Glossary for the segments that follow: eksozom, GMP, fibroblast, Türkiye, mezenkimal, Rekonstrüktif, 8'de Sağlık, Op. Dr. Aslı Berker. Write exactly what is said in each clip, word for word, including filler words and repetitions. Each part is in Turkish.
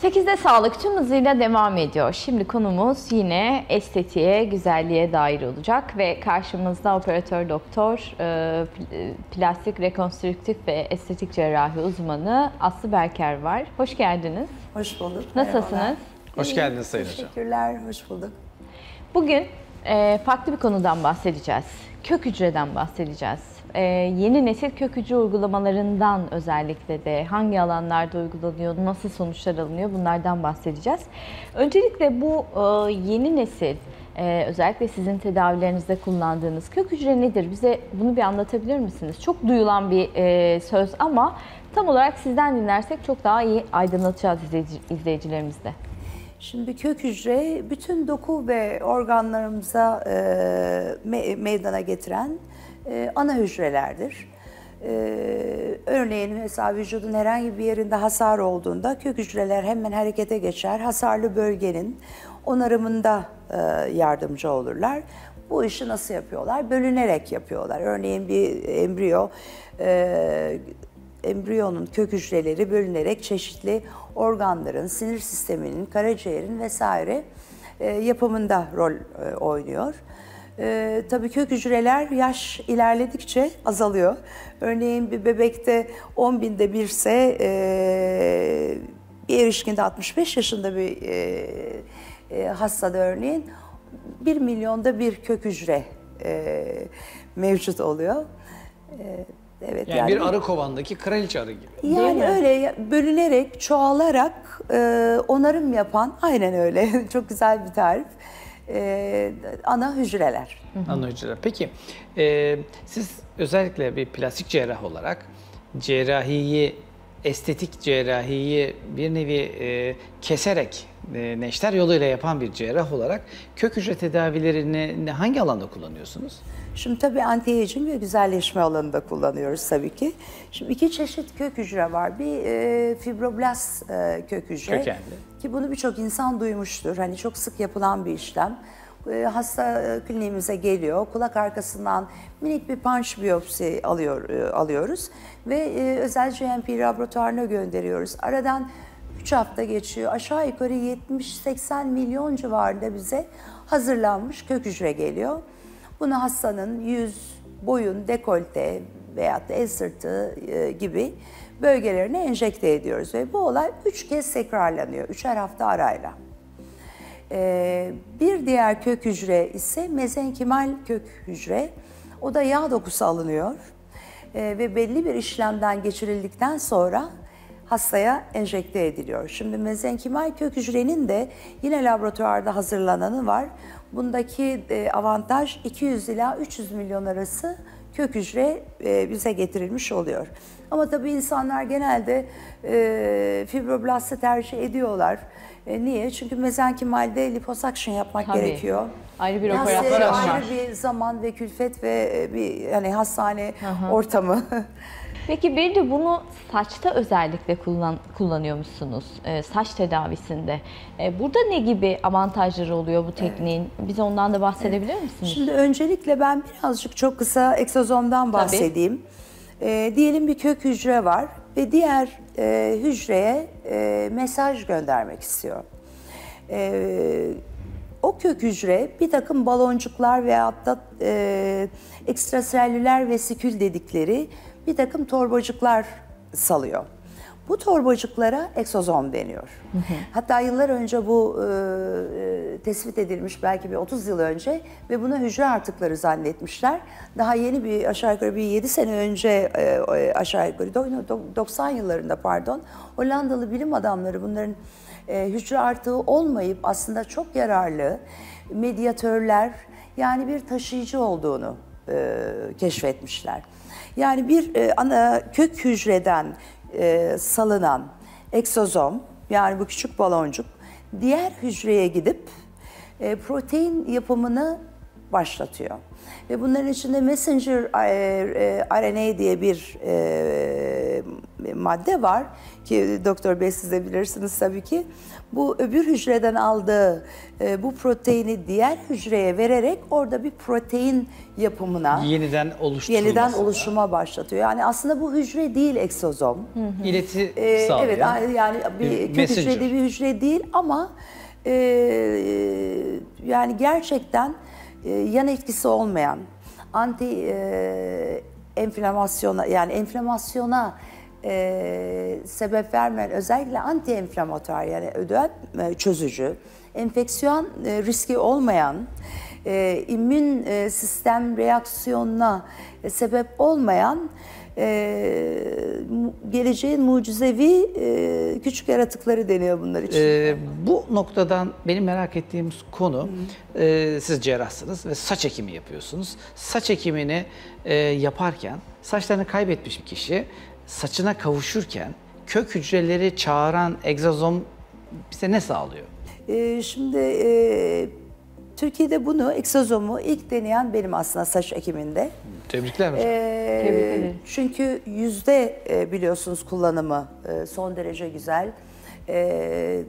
sekizde Sağlık tüm hızıyla devam ediyor. Şimdi konumuz yine estetiğe, güzelliğe dair olacak ve karşımızda operatör doktor, plastik, rekonstrüktif ve estetik cerrahi uzmanı Aslı Berker var. Hoş geldiniz. Hoş bulduk. Nasılsınız? Merhabalar. Hoş geldiniz Sayın Hocam. Teşekkürler, hoş bulduk. Bugün farklı bir konudan bahsedeceğiz. Kök hücreden bahsedeceğiz. Ee, yeni nesil kök hücre uygulamalarından özellikle de hangi alanlarda uygulanıyor, nasıl sonuçlar alınıyor bunlardan bahsedeceğiz. Öncelikle bu e, yeni nesil, e, özellikle sizin tedavilerinizde kullandığınız kök hücre nedir? Bize bunu bir anlatabilir misiniz? Çok duyulan bir e, söz ama tam olarak sizden dinlersek çok daha iyi aydınlatacağız izleyici, izleyicilerimizde. Şimdi kök hücre bütün doku ve organlarımıza e, me meydana getiren Ee, ana hücrelerdir. Ee, örneğin mesela vücudun herhangi bir yerinde hasar olduğunda kök hücreler hemen harekete geçer. Hasarlı bölgenin onarımında e, yardımcı olurlar. Bu işi nasıl yapıyorlar? Bölünerek yapıyorlar. Örneğin bir embriyo, e, embriyonun kök hücreleri bölünerek çeşitli organların, sinir sisteminin, karaciğerin vesaire e, yapımında rol e, oynuyor. Ee, tabii kök hücreler yaş ilerledikçe azalıyor. Örneğin bir bebekte on binde bir ise e, bir erişkinde altmış beş yaşında bir e, e, hastada örneğin bir milyonda bir kök hücre e, mevcut oluyor. E, evet, yani, yani bir arı kovandaki kraliçe arı gibi. Yani öyle bölünerek, çoğalarak e, onarım yapan, aynen öyle çok güzel bir tarif. Ee, ana hücreler. Ana hücreler. Peki e, siz özellikle bir plastik cerrah olarak cerrahiyi, estetik cerrahiyi bir nevi e, keserek e, neşter yoluyla yapan bir cerrah olarak kök hücre tedavilerini hangi alanda kullanıyorsunuz? Şimdi tabii anti-aging ve güzelleşme alanında kullanıyoruz tabii ki. Şimdi iki çeşit kök hücre var. Bir e, fibroblast e, kök hücre. Kökenli. Ki bunu birçok insan duymuştur. Hani çok sık yapılan bir işlem. Hasta kliniğimize geliyor. Kulak arkasından minik bir punch biyopsi alıyor, alıyoruz. Ve özel G M P laboratuvarına gönderiyoruz. Aradan üç hafta geçiyor. Aşağı yukarı yetmiş seksen milyon civarında bize hazırlanmış kök hücre geliyor. Bunu hastanın yüz, boyun, dekolte veyahut da el sırtı gibi bölgelerine enjekte ediyoruz ve bu olay üç kez tekrarlanıyor, üçer hafta arayla. Ee, bir diğer kök hücre ise mezenkimal kök hücre. O da yağ dokusu alınıyor ee, ve belli bir işlemden geçirildikten sonra hastaya enjekte ediliyor. Şimdi mezenkimal kök hücrenin de yine laboratuvarda hazırlananı var. Bundaki e, avantaj iki yüz ila üç yüz milyon arası kök hücre e, bize getirilmiş oluyor. Ama tabii insanlar genelde e, fibroblastı tercih ediyorlar. E, niye? Çünkü mezenkimalde liposuction yapmak tabii gerekiyor. Ayrı bir operasyon. Ayrı bir zaman ve külfet ve bir hani hastane Aha. ortamı. Peki bir de bunu saçta özellikle kullan, kullanıyormuşsunuz e, saç tedavisinde. E, burada ne gibi avantajları oluyor bu tekniğin? Evet. Bize ondan da bahsedebilir evet. misiniz? Şimdi öncelikle ben birazcık çok kısa eksozomdan bahsedeyim. E, diyelim bir kök hücre var ve diğer e, hücreye e, mesaj göndermek istiyor. E, o kök hücre bir takım baloncuklar veyahut da e, ekstraselüler vesikül dedikleri bir takım torbacıklar salıyor. Bu torbacıklara eksozom deniyor. Hı hı. Hatta yıllar önce bu e, tespit edilmiş, belki bir otuz yıl önce ve buna hücre artıkları zannetmişler. Daha yeni bir aşağı yukarı bir yedi sene önce e, aşağı yukarı doksan yıllarında pardon Hollandalı bilim adamları bunların e, hücre artığı olmayıp aslında çok yararlı medyatörler, yani bir taşıyıcı olduğunu e, keşfetmişler. Yani bir e, ana kök hücreden e, salınan eksozom, yani bu küçük baloncuk diğer hücreye gidip e, protein yapımını başlatıyor. Ve bunların içinde messenger R N A diye bir madde var ki Doktor Bey siz de bilirsiniz tabii ki. Bu öbür hücreden aldığı bu proteini diğer hücreye vererek orada bir protein yapımına yeniden, yeniden oluşuma başlatıyor. Yani aslında bu hücre değil eksozom. Hı hı. İleti ee, sağlıyor. Evet yani bir kök hücre bir hücre değil ama e, yani gerçekten e, yan etkisi olmayan anti e, enflamasyona yani enflamasyona E, sebep vermeyen özellikle anti-enflamatuar yani ödem e, çözücü, enfeksiyon e, riski olmayan, e, immün e, sistem reaksiyonuna e, sebep olmayan e, geleceğin mucizevi e, küçük yaratıkları deniyor bunlar için. E, bu noktadan benim merak ettiğimiz konu, e, siz cerrahsınız ve saç ekimi yapıyorsunuz. Saç ekimini e, yaparken saçlarını kaybetmiş bir kişi saçına kavuşurken kök hücreleri çağıran eksozom bize ne sağlıyor? Ee, şimdi e, Türkiye'de bunu, eksozomu ilk deneyen benim aslında saç ekiminde. Tebrikler hocam. Ee, Tebrikler. Çünkü yüzde e, biliyorsunuz kullanımı e, son derece güzel. Ee,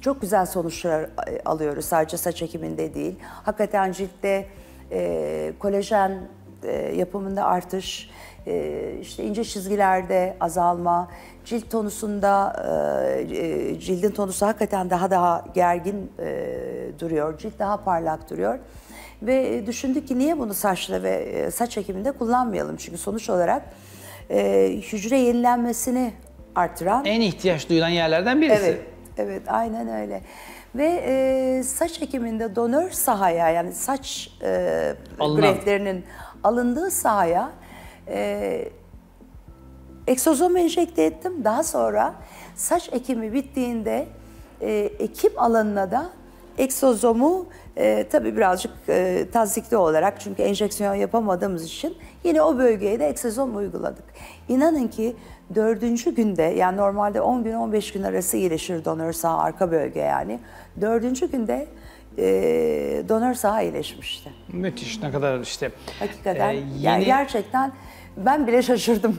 çok güzel sonuçlar alıyoruz sadece saç ekiminde değil. Hakikaten ciltte e, kolajen e, yapımında artış, işte ince çizgilerde azalma, cilt tonusunda, cildin tonusu hakikaten daha daha gergin duruyor, cilt daha parlak duruyor. Ve düşündük ki niye bunu saçla ve saç ekiminde kullanmayalım? Çünkü sonuç olarak hücre yenilenmesini artıran... En ihtiyaç duyulan yerlerden birisi. Evet, evet aynen öyle. Ve e, saç ekiminde donör sahaya yani saç e, greftlerinin alındığı sahaya Ee, eksozom enjekte ettim. Daha sonra saç ekimi bittiğinde e, ekim alanına da eksozomu e, tabii birazcık e, tazikli olarak çünkü enjeksiyon yapamadığımız için yine o bölgeye de eksozom uyguladık. İnanın ki dördüncü günde yani normalde on gün on beş gün arası iyileşir donör saha arka bölge yani. Dördüncü günde E, donör saha iyileşmişti. Müthiş, ne kadar işte. Hakikaten. E, yeni... yani gerçekten ben bile şaşırdım.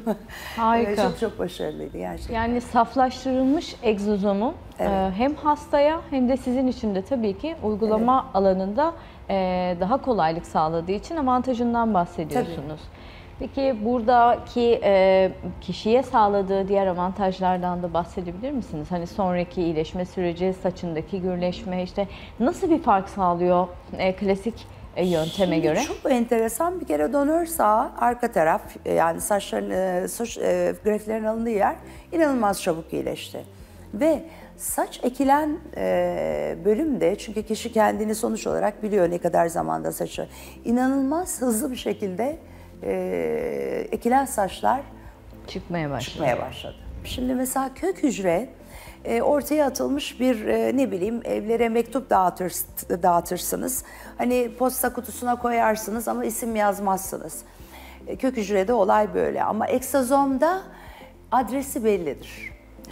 Harika. Çok çok başarılıydı gerçekten. Yani saflaştırılmış egzozomu evet. e, hem hastaya hem de sizin için de tabii ki uygulama evet. alanında e, daha kolaylık sağladığı için avantajından bahsediyorsunuz. Tabii. Peki buradaki e, kişiye sağladığı diğer avantajlardan da bahsedebilir misiniz? Hani sonraki iyileşme süreci, saçındaki gürleşme işte nasıl bir fark sağlıyor e, klasik e, yönteme Şimdi göre? Çok enteresan bir kere donör sağ arka taraf yani saçların, e, saç, e, greflerin alındığı yer inanılmaz çabuk iyileşti. Ve saç ekilen e, bölümde çünkü kişi kendini sonuç olarak biliyor ne kadar zamanda saçı inanılmaz hızlı bir şekilde Ee, ekilen saçlar çıkmaya başladı. çıkmaya başladı. Şimdi mesela kök hücre e, ortaya atılmış bir e, ne bileyim evlere mektup dağıtır, dağıtırsınız. Hani posta kutusuna koyarsınız ama isim yazmazsınız. E, kök hücrede olay böyle ama eksozomda adresi bellidir.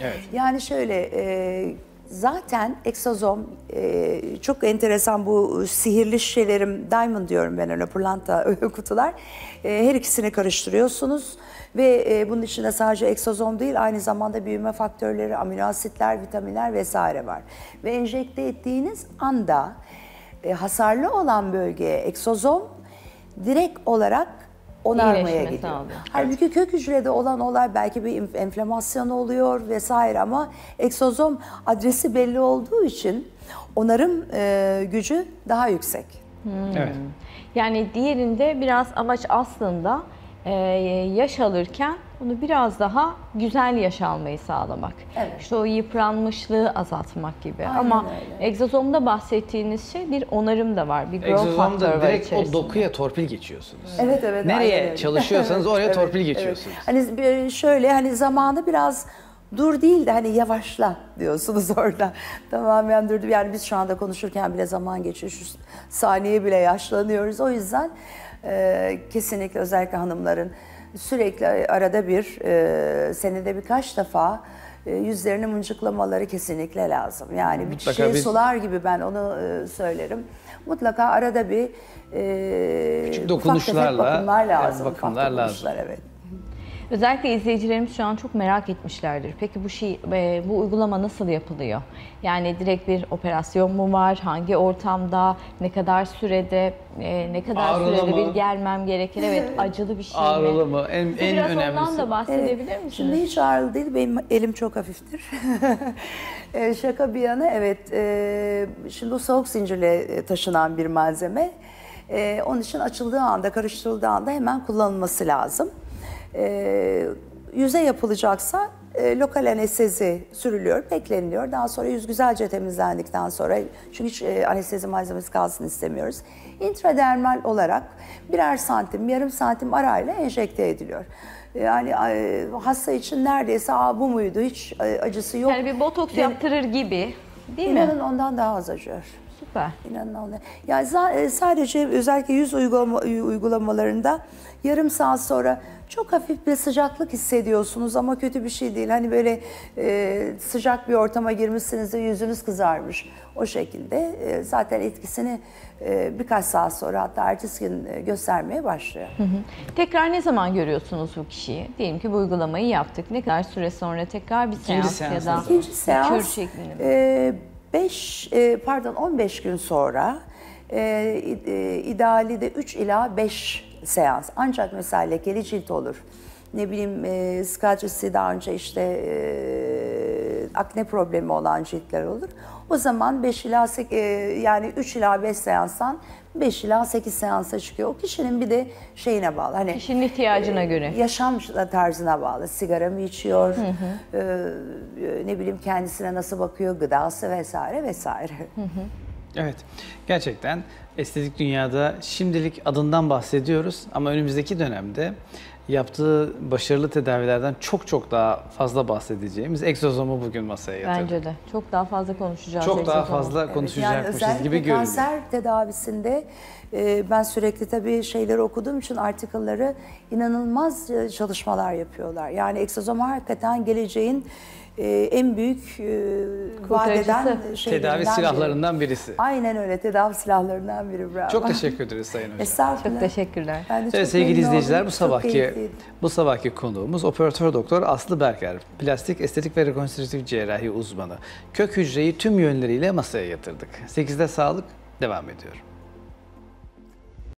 Evet. Yani şöyle e, zaten eksozom e, çok enteresan bu sihirli şişelerim, diamond diyorum ben öyle, pırlanta kutular. E, her ikisini karıştırıyorsunuz ve e, bunun içinde sadece eksozom değil aynı zamanda büyüme faktörleri, amino asitler, vitaminler vesaire var. Ve enjekte ettiğiniz anda e, hasarlı olan bölgeye eksozom direkt olarak onarmaya gidiyor. Halbuki kök hücrede olan olay belki bir enflamasyon oluyor vesaire ama eksozom adresi belli olduğu için onarım e, gücü daha yüksek. Hmm. Evet. Yani diğerinde biraz amaç aslında e, yaş alırken bunu biraz daha güzel yaş almayı sağlamak. Evet. İşte o yıpranmışlığı azaltmak gibi. Aynen ama öyle. Egzozomda bahsettiğiniz şey bir onarım da var. Bir growth faktör var direkt içerisinde. O dokuya torpil geçiyorsunuz. Evet evet. Nereye çalışıyorsanız oraya evet, torpil geçiyorsunuz. Evet. Hani şöyle hani zamanı biraz dur değil de hani yavaşla diyorsunuz orada. Tamamen durdum. Yani biz şu anda konuşurken bile zaman geçiyor. Şu saniye bile yaşlanıyoruz. O yüzden e, kesinlikle özellikle hanımların sürekli arada bir, e, senede birkaç defa yüzlerini mıncıklamaları kesinlikle lazım. Yani bir çiçeği sular gibi ben onu söylerim. Mutlaka arada bir e, küçük dokunuşlarla, bakımlar lazım. Bakımlar lazım. Evet. Özellikle izleyicilerimiz şu an çok merak etmişlerdir. Peki bu şey, bu uygulama nasıl yapılıyor? Yani direkt bir operasyon mu var? Hangi ortamda? Ne kadar sürede? Ne kadar ağrılı sürede mı? Bir gelmem gerekir? Evet, acılı bir şey mi? Ağrılı mı? En, en biraz önemlisi. Biraz ondan da bahsedebilir evet. misiniz? Şimdi hiç ağrılı değil. Benim elim çok hafiftir. Şaka bir yana, evet. Şimdi o soğuk zincirle taşınan bir malzeme. Onun için açıldığı anda, karıştırıldığı anda hemen kullanılması lazım. E, yüze yapılacaksa e, lokal anestezi sürülüyor, bekleniliyor. Daha sonra yüz güzelce temizlendikten sonra, çünkü hiç e, anestezi malzemesi kalsın istemiyoruz. İntradermal olarak birer santim, yarım santim arayla enjekte ediliyor. Yani e, hasta için neredeyse "Aa, bu muydu, hiç e, acısı yok." Yani bir botoks yani, yaptırır gibi değil mi? İnanın ondan daha az acıyor. Süper. İnanın ondan. Yani sadece özellikle yüz uygulama, uygulamalarında yarım saat sonra çok hafif bir sıcaklık hissediyorsunuz ama kötü bir şey değil. Hani böyle e, sıcak bir ortama girmişsiniz de yüzünüz kızarmış. O şekilde e, zaten etkisini e, birkaç saat sonra, hatta ertesi gün e, göstermeye başlıyor. Hı hı. Tekrar ne zaman görüyorsunuz bu kişiyi? Diyelim ki bu uygulamayı yaptık. Ne kadar süre sonra tekrar bir seans, seans ya da ikinci seans e, beş, e, pardon on beş gün sonra e, ideali de üç ila beş seans. Ancak mesela lekeli cilt olur. Ne bileyim e, skaçisi daha önce işte e, akne problemi olan ciltler olur. O zaman beş ila sekiz, e, yani üç ila beş seanstan beş ila sekiz seansa çıkıyor. O kişinin bir de şeyine bağlı. Hani kişinin ihtiyacına e, göre. Yaşam tarzına bağlı. Sigara mı içiyor? Hı hı. E, ne bileyim kendisine nasıl bakıyor? Gıdası vesaire vesaire. Hı hı. Evet, gerçekten estetik dünyada şimdilik adından bahsediyoruz ama önümüzdeki dönemde yaptığı başarılı tedavilerden çok çok daha fazla bahsedeceğimiz eksozomu bugün masaya yatırdık. Bence de çok daha fazla konuşacağız. Çok eksozomu. Daha fazla konuşacakmışız evet, yani gibi görünüyor. Kanser tedavisinde e, ben sürekli tabii şeyleri okuduğum için artikılları, inanılmaz çalışmalar yapıyorlar. Yani eksozom hakikaten geleceğin Ee, en büyük e, vadeden tedavi silahlarından biri. birisi. Aynen öyle, tedavi silahlarından biri. Bravo. Çok teşekkür ederiz Sayın Hocam. Çok teşekkürler. Evet, çok sevgili izleyiciler, oldum. bu sabahki bu sabahki konuğumuz Operatör Doktor Aslı Berker, plastik, estetik ve rekonstrüktif cerrahi uzmanı. Kök hücreyi tüm yönleriyle masaya yatırdık. sekizde Sağlık devam ediyor.